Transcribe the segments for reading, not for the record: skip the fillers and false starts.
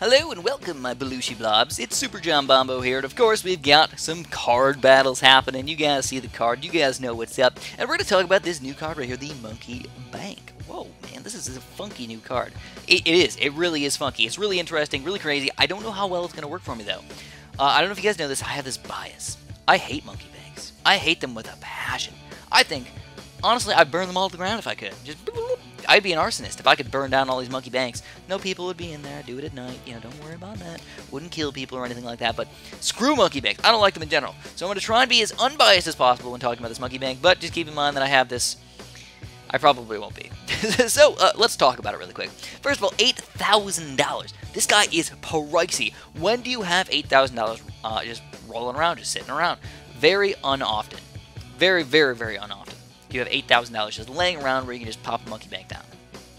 Hello and welcome, my Belushi Blobs. It's Super John Bombo here, and of course we've got some card battles happening. You guys see the card, you guys know what's up, and we're going to talk about this new card right here, the Monkey Bank. Whoa, man, this is a funky new card. It is. It really is funky. It's really interesting, really crazy. I don't know how well it's going to work for me, though. I don't know if you guys know this, I have this bias. I hate Monkey Banks. I hate them with a passion. I think, honestly, I'd burn them all to the ground if I could. Just I'd be an arsonist if I could burn down all these monkey banks. No people would be in there. Do it at night. You know, don't worry about that. Wouldn't kill people or anything like that. But screw monkey banks. I don't like them in general. So I'm going to try and be as unbiased as possible when talking about this monkey bank. But just keep in mind that I have this. I probably won't be. So let's talk about it really quick. First of all, $8,000. This guy is pricey. When do you have $8,000 just rolling around, just sitting around? Very unoften. Very, very, very unoften. You have $8,000 just laying around where you can just pop a monkey bank down.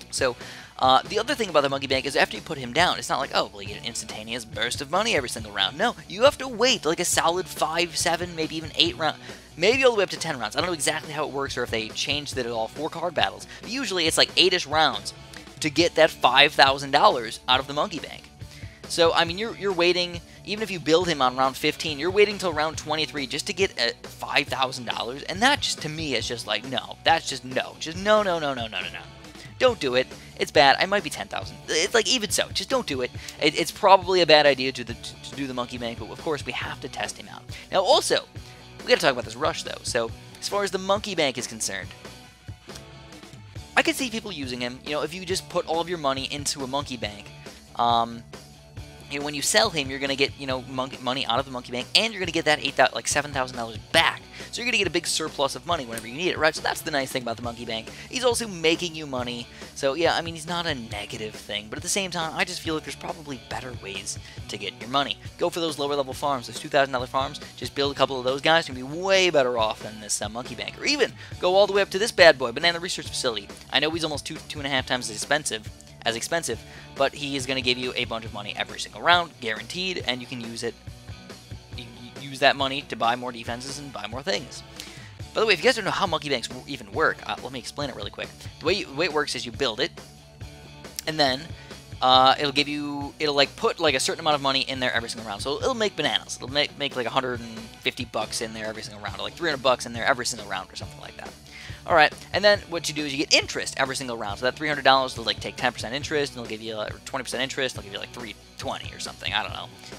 So the other thing about the monkey bank is after you put him down, it's not like, oh, well, you get an instantaneous burst of money every single round. No, you have to wait like a solid 5, 7, maybe even 8 rounds, maybe all the way up to 10 rounds. I don't know exactly how it works or if they changed it at all for card battles. But usually it's like 8-ish rounds to get that $5,000 out of the monkey bank. So, I mean, you're waiting, even if you build him on round 15, you're waiting till round 23 just to get $5,000. And that just, to me, is just like, no. That's just no. Just no. Don't do it. It's bad. I might be 10,000. It's like, even so, just don't do it. It's probably a bad idea to do the monkey bank, but of course, we have to test him out. Now, also, we got to talk about this rush, though. So, as far as the monkey bank is concerned, I could see people using him. You know, if you just put all of your money into a monkey bank, when you sell him, you're going to get, you know, money out of the monkey bank, and you're going to get that $7,000 back. So you're going to get a big surplus of money whenever you need it, right? So that's the nice thing about the monkey bank. He's also making you money. So, yeah, I mean, he's not a negative thing. But at the same time, I just feel like there's probably better ways to get your money. Go for those lower-level farms, those $2,000 farms. Just build a couple of those guys. You're going to be way better off than this monkey bank. Or even go all the way up to this bad boy, Banana Research Facility. I know he's almost two and a half times as expensive. But he is going to give you a bunch of money every single round, guaranteed, and you can use it, you use that money to buy more defenses and buy more things. By the way, if you guys don't know how monkey banks even work, let me explain it really quick. The way it works is you build it, and then it'll give you, it'll like put like a certain amount of money in there every single round. So it'll make bananas. It'll make like $150 in there every single round, or like $300 in there every single round, or something like that. All right, and then what you do is you get interest every single round. So that $300 will like take 10% interest, and it'll give you 20% interest. They'll give you like 320 or something. I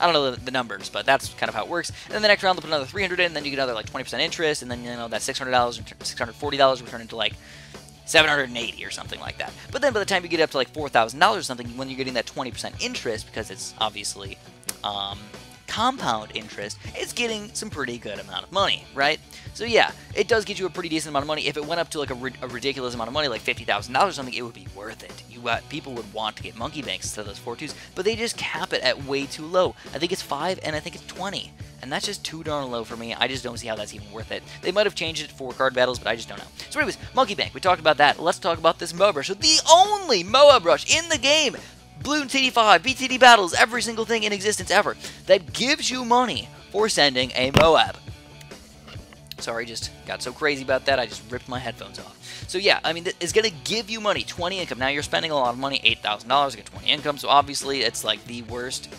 don't know the numbers, but that's kind of how it works. And then the next round they'll put another 300 in, and then you get another like 20% interest, and then you know that $640 will turn into like 780 or something like that. But then by the time you get up to like $4,000 or something, when you're getting that 20% interest, because it's obviously compound interest, it's getting some pretty good amount of money, right? So yeah, it does get you a pretty decent amount of money. If it went up to like a ridiculous amount of money, like $50,000 or something, it would be worth it. People would want to get monkey banks instead of those 4-2s, but they just cap it at way too low. I think it's 5 and I think it's 20, and that's just too darn low for me. I just don't see how that's even worth it. They might have changed it for card battles, but I just don't know. So anyways, monkey bank, we talked about that. Let's talk about this MOAB rush. So the only MOAB rush in the game, Bloon TD5, BTD Battles, every single thing in existence ever, that gives you money for sending a MOAB. Sorry, just got so crazy about that, I just ripped my headphones off. So yeah, I mean, it's going to give you money, 20 income. Now you're spending a lot of money, $8,000, you get 20 income, so obviously it's like the worst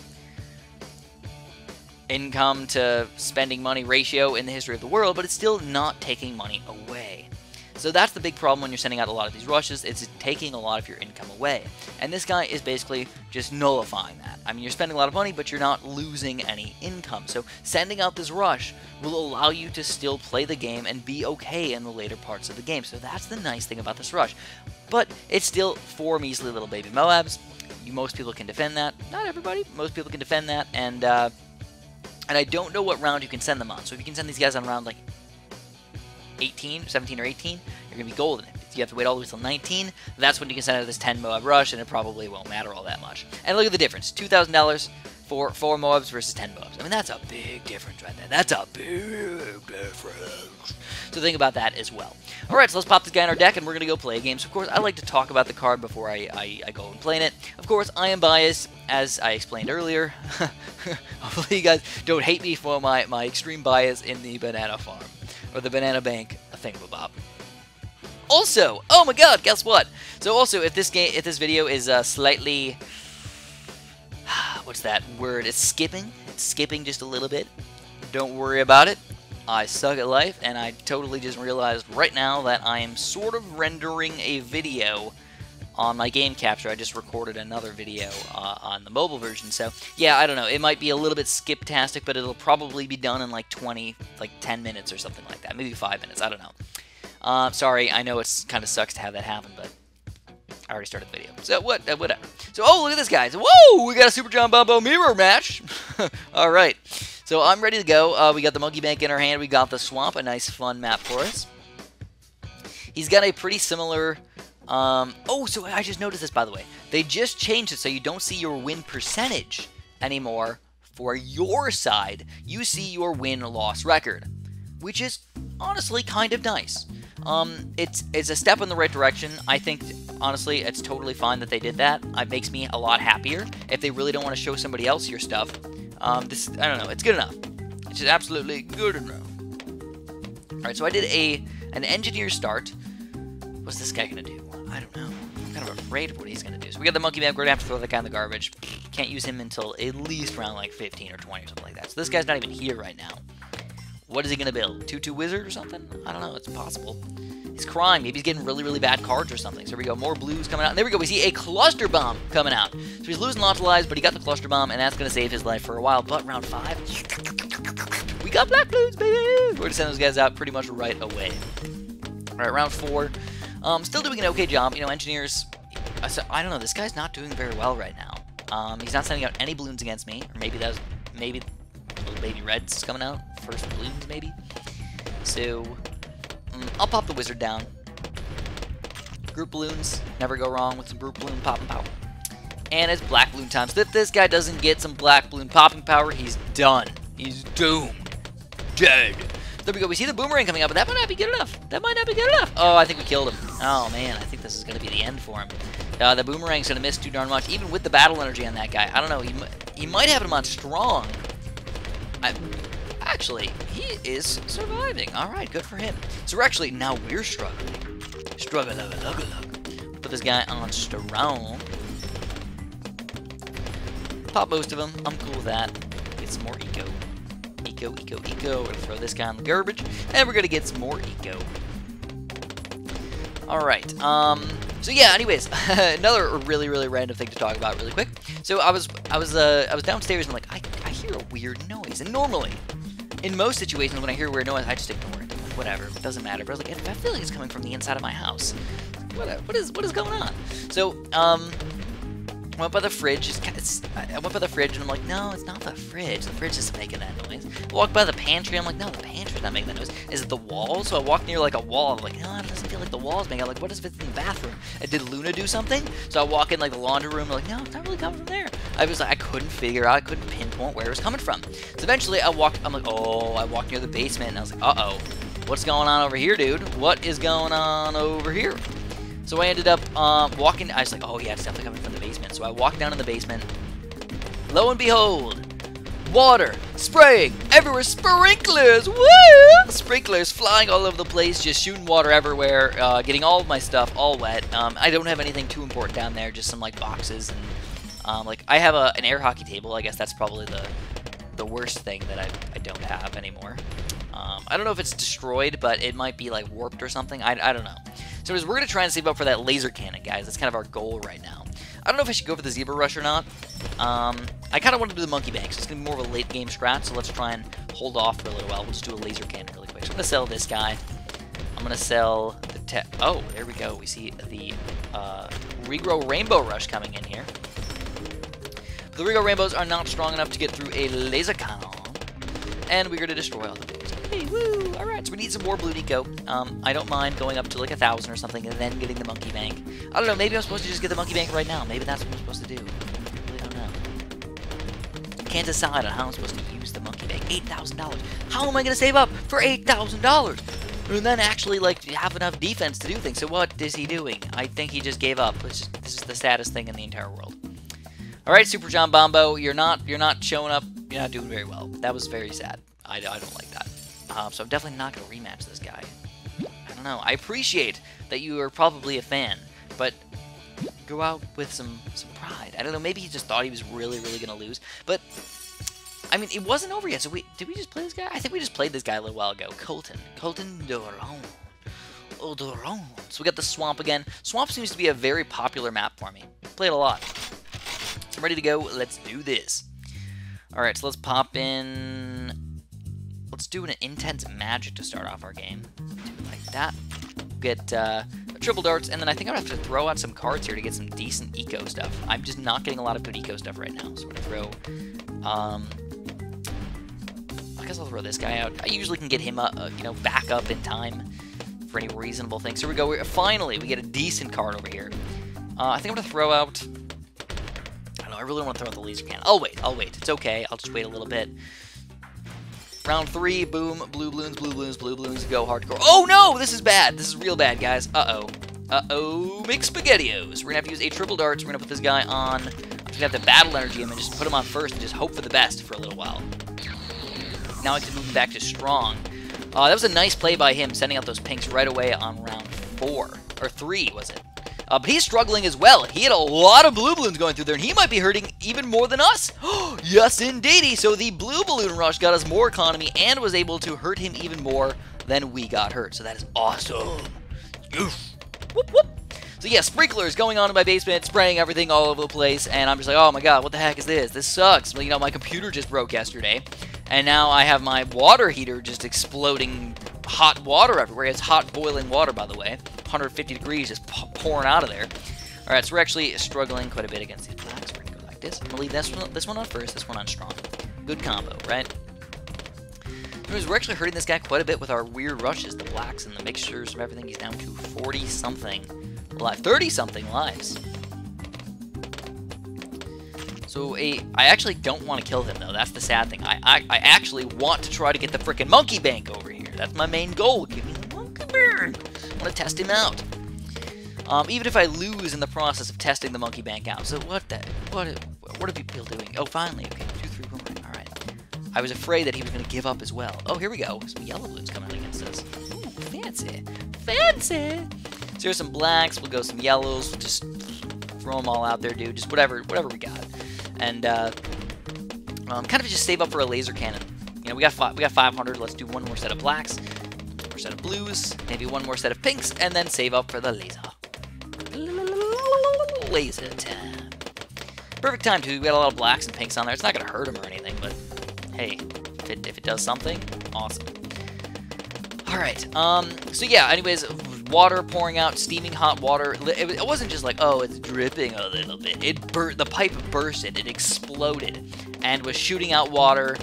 income to spending money ratio in the history of the world, but it's still not taking money away. So that's the big problem when you're sending out a lot of these rushes. It's taking a lot of your income away. And this guy is basically just nullifying that. I mean, you're spending a lot of money, but you're not losing any income. So sending out this rush will allow you to still play the game and be okay in the later parts of the game. So that's the nice thing about this rush. But it's still 4 measly little baby MOABs. Most people can defend that. Not everybody. Most people can defend that. And I don't know what round you can send them on. So if you can send these guys on round, like, 18, 17 or 18, you're going to be golden. If you have to wait all the way till 19, that's when you can send out this 10 MOAB rush, and it probably won't matter all that much. And look at the difference, $2,000 for 4 MOABs versus 10 MOABs. I mean, that's a big difference right there. That's a big difference. So think about that as well. All right, so let's pop this guy in our deck, and we're going to go play a game. So, of course, I like to talk about the card before I go and play it. Of course, I am biased, as I explained earlier. Hopefully you guys don't hate me for my extreme bias in the banana farm. Or the banana bank, a thingamabob. Also, oh my god, guess what? So also, if this video is slightly what's that word? It's skipping. It's skipping just a little bit. Don't worry about it. I suck at life, and I totally just realized right now that I am sort of rendering a video on my game capture. I just recorded another video on the mobile version, so yeah, I don't know. It might be a little bit skip-tastic, but it'll probably be done in like 10 minutes or something like that. Maybe 5 minutes, I don't know. Sorry, I know it's kind of sucks to have that happen, but I already started the video. So whatever. So, oh, look at this, guys. Whoa, we got a Super John Bombo mirror match. All right. So I'm ready to go. We got the Monkey Bank in our hand. We got the Swamp, a nice fun map for us. He's got a pretty similar... oh, so I just noticed this, by the way. They just changed it so you don't see your win percentage anymore for your side. You see your win-loss record, which is honestly kind of nice. It's a step in the right direction. I think, honestly, it's totally fine that they did that. It makes me a lot happier. If they really don't want to show somebody else your stuff, I don't know, it's good enough. It's just absolutely good enough. All right, so I did an engineer start. What's this guy gonna do? I don't know. I'm kind of afraid of what he's gonna do. So we got the Monkey Bank. We're gonna have to throw that guy in the garbage. Can't use him until at least around like 15 or 20 or something like that. So this guy's not even here right now. What is he gonna build? 2/2 wizard or something? I don't know. It's possible. He's crying. Maybe he's getting really, really bad cards or something. So here we go. More blues coming out. And there we go. We see a cluster bomb coming out. So he's losing lots of lives, but he got the cluster bomb, and that's gonna save his life for a while. But round 5, we got black blues, baby. We're gonna send those guys out pretty much right away. All right, round 4. Still doing an okay job. You know, engineers, I don't know, this guy's not doing very well right now. He's not sending out any balloons against me, or maybe that was, maybe little baby red's coming out, first balloons maybe. So, I'll pop the wizard down. Group balloons, never go wrong with some group balloon popping power. And it's black balloon time, so if this guy doesn't get some black balloon popping power, he's done. He's doomed. Dead. There we go. We see the boomerang coming up, but that might not be good enough. That might not be good enough. Oh, I think we killed him. Oh, man. I think this is going to be the end for him. The boomerang's going to miss too darn much, even with the battle energy on that guy. I don't know. He might have him on strong. Actually, he is surviving. All right. Good for him. So, actually, now we're struggling. Put this guy on strong. Pop most of them. I'm cool with that. Get some more eco. We're gonna throw this guy in the garbage, and we're gonna get some more eco. Alright, so yeah, anyways, another really, really random thing to talk about really quick. So I was downstairs, and I'm like, I hear a weird noise, and normally, in most situations when I hear a weird noise, I just ignore it. Like, whatever, it doesn't matter, but I was like, I feel like it's coming from the inside of my house. What is going on? So, I went by the fridge. And I'm like, no, it's not the fridge. The fridge isn't making that noise. I walked by the pantry. I'm like, no, the pantry's not making that noise. Is it the wall? So I walked near like a wall. I'm like, no, it doesn't feel like the wall's making. I'm like, what if it's in the bathroom? And did Luna do something? So I walk in like the laundry room. I'm like, no, it's not really coming from there. I was like, I couldn't figure out. I couldn't pinpoint where it was coming from. So eventually, I'm like, oh, I walked near the basement, and I was like, uh-oh, what's going on over here, dude? What is going on over here? So I ended up walking. I was like, oh yeah, it's definitely coming from the basement. So I walked down in the basement. Lo and behold, water spraying everywhere. Sprinklers, woo! Sprinklers flying all over the place, just shooting water everywhere, getting all of my stuff all wet. I don't have anything too important down there, just some like boxes and like I have an air hockey table. I guess that's probably the worst thing that I don't have anymore. I don't know if it's destroyed, but it might be like warped or something. I don't know. So we're going to try and save up for that laser cannon, guys. That's kind of our goal right now. I don't know if I should go for the zebra rush or not. I kind of want to do the monkey bank, so it's going to be more of a late game scratch. So let's try and hold off for a little while. We'll just do a laser cannon really quick. So I'm going to sell this guy. I'm going to sell the oh, there we go. We see the regrow rainbow rush coming in here. But the regrow rainbows are not strong enough to get through a laser cannon. And we're going to destroy all the dudes. Hey, woo! Alright, so we need some more blue eco. I don't mind going up to like 1,000 or something and then getting the monkey bank. I don't know, maybe I'm supposed to just get the monkey bank right now. Maybe that's what I'm supposed to do. I really don't know. I can't decide on how I'm supposed to use the monkey bank. $8,000. How am I going to save up for $8,000? And then actually like have enough defense to do things. So what is he doing? I think he just gave up. This is the saddest thing in the entire world. Alright, Super John Bombo, you're not showing up. You're not doing very well. That was very sad. I don't like that. So I'm definitely not going to rematch this guy. I don't know. I appreciate that you are probably a fan, but go out with some pride. I don't know, maybe he just thought he was really, really going to lose. But, I mean, it wasn't over yet. So, did we just play this guy? I think we just played this guy a little while ago. Colton Doron. Oh, Doron. So, we got the Swamp again. Swamp seems to be a very popular map for me. Played a lot. I'm ready to go. Let's do this. Alright, so let's pop in. Let's do an intense magic to start off our game. Do like that. Get triple darts, and then I think I'm gonna have to throw out some cards here to get some decent eco stuff. I'm just not getting a lot of good eco stuff right now, so I'm gonna throw. I guess I'll throw this guy out. I usually can get him up, you know, back up in time for any reasonable thing. So here we go. Finally, we get a decent card over here. I think I'm gonna throw out. I don't know. I really want to throw out the laser cannon. I'll wait. I'll wait. It's okay. I'll just wait a little bit. Round 3, boom, blue balloons, go hardcore. Oh no, this is bad. This is real bad, guys. Uh-oh. Uh-oh, mixed SpaghettiOs. We're gonna have to use a triple darts. We're gonna put this guy on. We're gonna have to battle energy him and just put him on first and just hope for the best for a little while. Now I can move him back to strong. That was a nice play by him, sending out those pinks right away on round 4. Or 3, was it? But he's struggling as well. He had a lot of blue balloons going through there, and he might be hurting even more than us. Yes, indeedy. So the blue balloon rush got us more economy and was able to hurt him even more than we got hurt. So that is awesome. Yes. Whoop, whoop. So yeah, sprinklers going on in my basement, spraying everything all over the place, and I'm just like, oh my god, what the heck is this? This sucks. Well, you know, my computer just broke yesterday, and now I have my water heater just exploding hot water everywhere. It's hot boiling water, by the way. 150 degrees just pouring out of there. Alright, so we're actually struggling quite a bit against these blacks. We're gonna go like this. I'm gonna leave this one on first, this one on strong. Good combo, right? Anyways, we're actually hurting this guy quite a bit with our weird rushes, the blacks and the mixtures of everything. He's down to 40-something lives. 30-something lives. So I actually don't want to kill him, though. That's the sad thing. I actually want to try to get the frickin' Monkey Bank over here. That's my main goal. Give me the Monkey Bank. I want to test him out. Even if I lose in the process of testing the Monkey Bank out. So what are people doing? Oh, finally. Okay, 2, 3, boomerang. All right. I was afraid that he was going to give up as well. Oh, here we go. Some yellow balloons coming out against us. Ooh, fancy. Fancy. So here's some blacks. We'll go some yellows. We'll just throw them all out there, dude. Just whatever we got. And kind of just save up for a laser cannon. You know, we got 500. Let's do one more set of blacks. More set of blues, maybe one more set of pinks, and then save up for the laser. Laser time. Perfect time, too. We got a lot of blacks and pinks on there. It's not going to hurt them or anything, but hey, if it does something, awesome. All right. So yeah. Anyways, water pouring out, steaming hot water. It wasn't just like, oh, it's dripping a little bit. The pipe bursted. It exploded, and was shooting out water.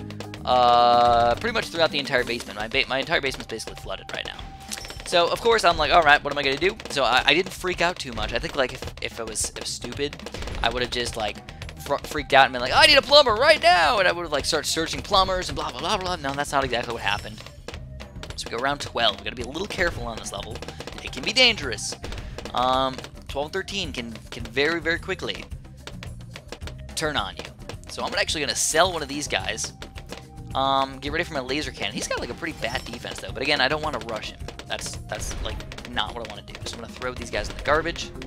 Pretty much throughout the entire basement. My entire basement's basically flooded right now. So, of course, I'm like, alright, what am I gonna do? So, I didn't freak out too much. I think, like, if I was stupid, I would have just, like, freaked out and been like, I need a plumber right now! And I would have, like, started searching plumbers and blah, blah, blah, blah. No, that's not exactly what happened. So, we go round 12. We gotta be a little careful on this level. It can be dangerous. 12 and 13 can very, very quickly turn on you. So, I'm actually gonna sell one of these guys. Get ready for my laser cannon. He's got, like, a pretty bad defense, though. But, again, I don't want to rush him. That's like, not what I want to do. So I'm going to throw these guys in the garbage. I'm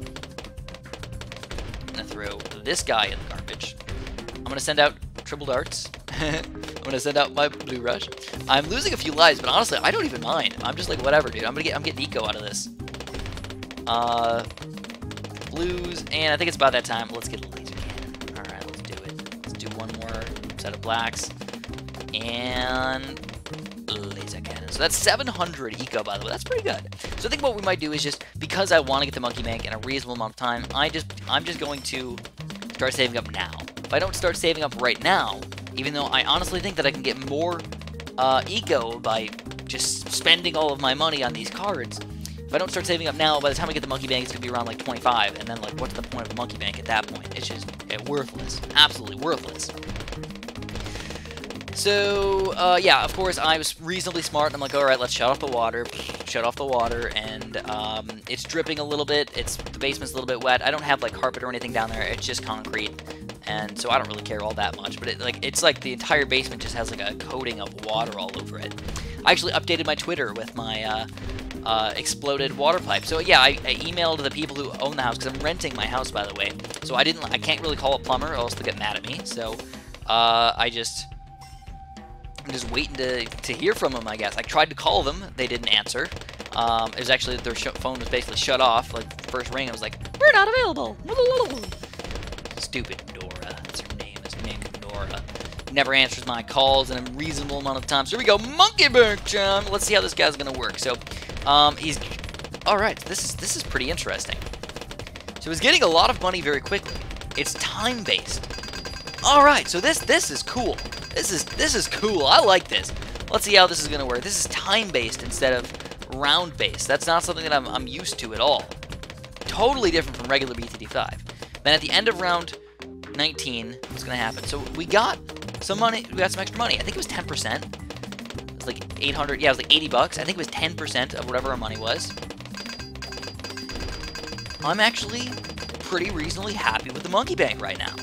going to throw this guy in the garbage. I'm going to send out triple darts. I'm going to send out my blue rush. I'm losing a few lives, but honestly, I don't even mind. I'm just like, whatever, dude. I'm getting eco out of this. Blues, and I think it's about that time. Let's get a laser cannon. All right, let's do it. Let's do one more set of blacks. And laser cannon. So that's 700 eco, by the way. That's pretty good. So I think what we might do is just, because I want to get the Monkey Bank in a reasonable amount of time, I'm just going to start saving up now. If I don't start saving up right now, even though I honestly think that I can get more eco by just spending all of my money on these cards, if I don't start saving up now, by the time I get the Monkey Bank, it's going to be around like 25, and then like, what's the point of a Monkey Bank at that point? It's just worthless. Absolutely worthless. So, yeah, of course, I was reasonably smart, and I'm like, all right, let's shut off the water, and it's dripping a little bit, the basement's a little bit wet, I don't have, like, carpet or anything down there, it's just concrete, and so I don't really care all that much, but it's like the entire basement just has, like, a coating of water all over it. I actually updated my Twitter with my, exploded water pipe. So yeah, I emailed the people who own the house, because I'm renting my house, by the way. So I can't really call a plumber, or else they'll get mad at me. So I'm just waiting to hear from them, I guess. I tried to call them, they didn't answer. It was actually that their phone was basically shut off. Like, first ring, I was like, we're not available. Stupid Nora. That's her name. It's named Nora. Never answers my calls in a reasonable amount of time. So here we go, Monkey Bank time. Let's see how this guy's gonna work. So, he's all right. This is pretty interesting. So he's getting a lot of money very quickly. It's time based. All right. So this is cool. This is cool. I like this. Let's see how this is gonna work. This is time based instead of round based. That's not something that I'm used to at all. Totally different from regular BTD5. Then at the end of round 19, what's gonna happen? So we got some money. We got some extra money. I think it was 10%. It was like 800. Yeah, it was like $80. I think it was 10% of whatever our money was. I'm actually pretty reasonably happy with the Monkey Bank right now.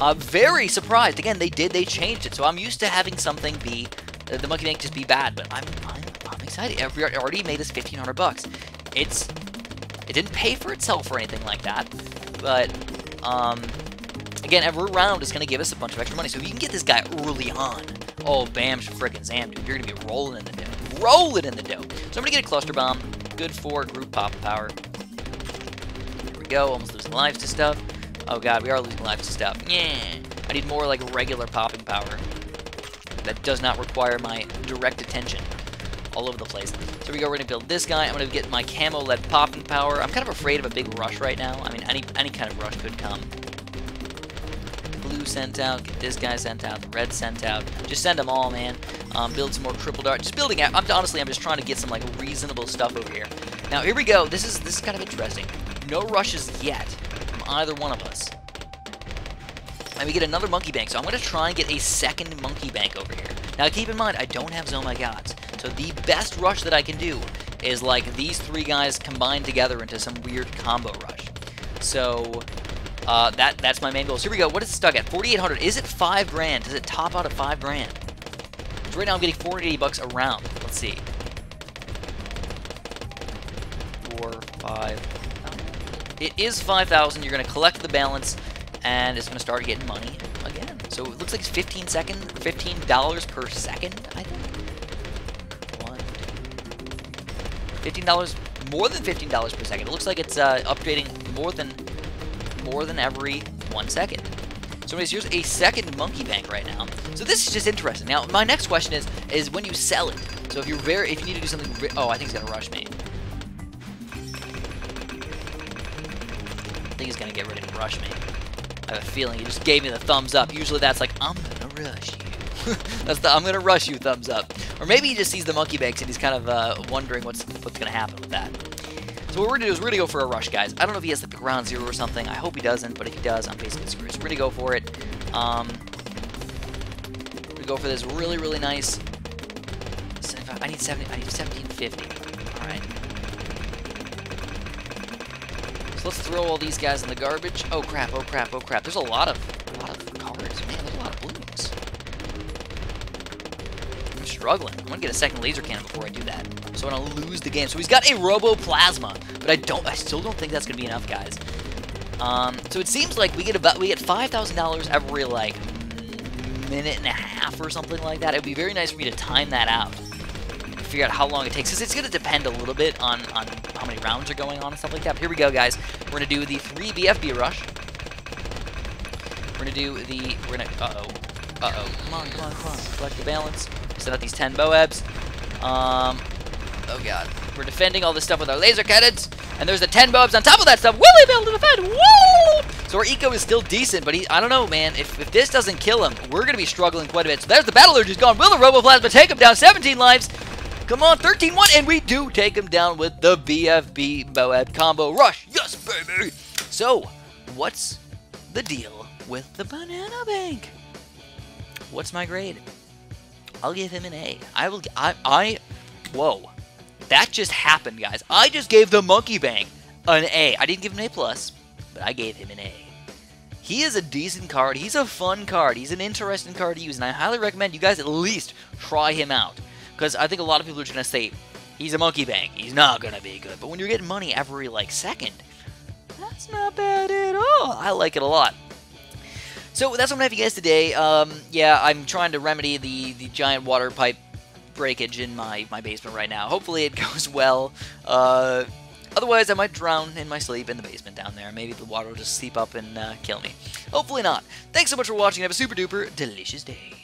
I'm very surprised. Again, they changed it. So I'm used to having something be the Monkey Bank just be bad, but I'm excited. We already made us $1,500. It didn't pay for itself or anything like that, but again, every round is going to give us a bunch of extra money. So if you can get this guy early on, oh, bam, frickin' zam, dude. You're going to be rolling in the dough. Rolling in the dough. So I'm going to get a cluster bomb. Good for group pop power. There we go. Almost losing lives to stuff. Oh, God, we are losing lives to stuff. Yeah. I need more, like, regular popping power that does not require my direct attention all over the place. So we go, we're going to build this guy. I'm going to get my camo-led popping power. I'm kind of afraid of a big rush right now. I mean, any kind of rush could come. Blue sent out, get this guy sent out, the red sent out. Just send them all, man. Build some more triple dart. Just building out. Honestly, I'm just trying to get some, like, reasonable stuff over here. Now, here we go. This is kind of interesting. No rushes yet from either one of us. And we get another Monkey Bank. So I'm going to try and get a second Monkey Bank over here. Now, keep in mind, I don't have Zoma Gods. So the best rush that I can do is like these three guys combined together into some weird combo rush. So that's my main goal. So here we go. What is it stuck at? 4,800. Is it 5 grand? Does it top out at 5 grand? So right now I'm getting $480 a round. Let's see. 4, 5. It is 5,000. You're going to collect the balance, and it's going to start getting money again. So it looks like it's $15 per second, I think. $15, more than $15 per second. It looks like it's updating more than every 1 second. So anyways, here's a second Monkey Bank right now. So this is just interesting. Now, my next question is when you sell it. So if you're if you need to do something, oh, I think he's gonna rush me. I think he's gonna get ready to rush me. I have a feeling he just gave me the thumbs up. Usually that's like, I'm gonna rush you. That's the I'm gonna rush you thumbs up. Or maybe he just sees the Monkey Banks and he's kind of wondering what's going to happen with that. So what we're going to do is we're going to go for a rush, guys. I don't know if he has the ground zero or something. I hope he doesn't, but if he does, I'm basically screwed. So we're going to go for it. We go for this really, really nice. I need 70. I need 1750. All right. So let's throw all these guys in the garbage. Oh crap! Oh crap! Oh crap! There's a lot of cards, man. There's a lot of balloons. Struggling. I'm gonna get a second laser cannon before I do that, so I don't lose the game. So he's got a Robo Plasma, but I still don't think that's gonna be enough, guys. So it seems like we get $5,000 every like minute and a half or something like that. It'd be very nice for me to time that out and figure out how long it takes, because it's gonna depend a little bit on how many rounds are going on and stuff like that. But here we go, guys. We're gonna do the 3 BFB rush. We're gonna uh oh. Come on. Collect the balance. Send out these 10 MOABs. Oh god. We're defending all this stuff with our laser cannons. And there's the 10 MOABs on top of that stuff. Will he be able to defend? Woo! So our eco is still decent, but I don't know, man. If this doesn't kill him, we're going to be struggling quite a bit. So there's the Battle Urge. He's gone. Will the Robo Plasma take him down? 17 lives. Come on, 13-1. And we do take him down with the BFB MOAB combo rush. Yes, baby! So, what's the deal with the Banana Bank? What's my grade? I'll give him an A. Whoa. That just happened, guys. I just gave the Monkey Bank an A. I didn't give him an A+, but I gave him an A. He is a decent card. He's a fun card. He's an interesting card to use, and I highly recommend you guys at least try him out, because I think a lot of people are just going to say, He's a monkey bank. He's not going to be good. But when you're getting money every, like, second, that's not bad at all. I like it a lot. So that's what I'm going to have you guys today. Yeah, I'm trying to remedy the giant water pipe breakage in my basement right now. Hopefully it goes well. Otherwise, I might drown in my sleep in the basement down there. Maybe the water will just seep up and kill me. Hopefully not. Thanks so much for watching. Have a super duper delicious day.